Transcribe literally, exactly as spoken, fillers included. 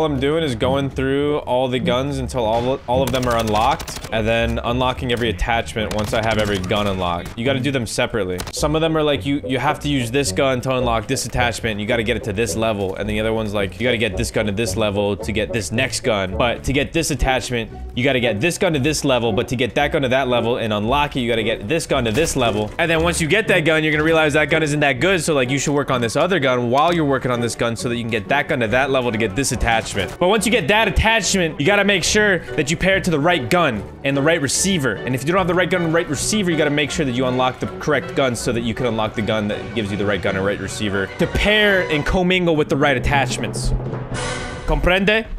all I'm doing is going through all the guns until all, all of them are unlocked, and then unlocking every attachment once I have every gun unlocked. You got to do them separately. Some of them are like, you, you have to use this gun to unlock this attachment, and you got to get it to this level. And the other one's like, you got to get this gun to this level to get this next gun. But to get this attachment, you got to get this gun to this level. But to get that gun to that level and unlock it, you got to get this gun to this level. And then once you get that gun, you're going to realize that gun isn't that good. So like, you should work on this other gun while you're working on this gun so that you can get that gun to that level to get this attachment. But once you get that attachment, you got to make sure that you pair it to the right gun and the right receiver. And if you don't have the right gun and right receiver, you got to make sure that you unlock the correct gun so that you can unlock the gun that gives you the right gun and right receiver to pair and commingle with the right attachments. Comprende?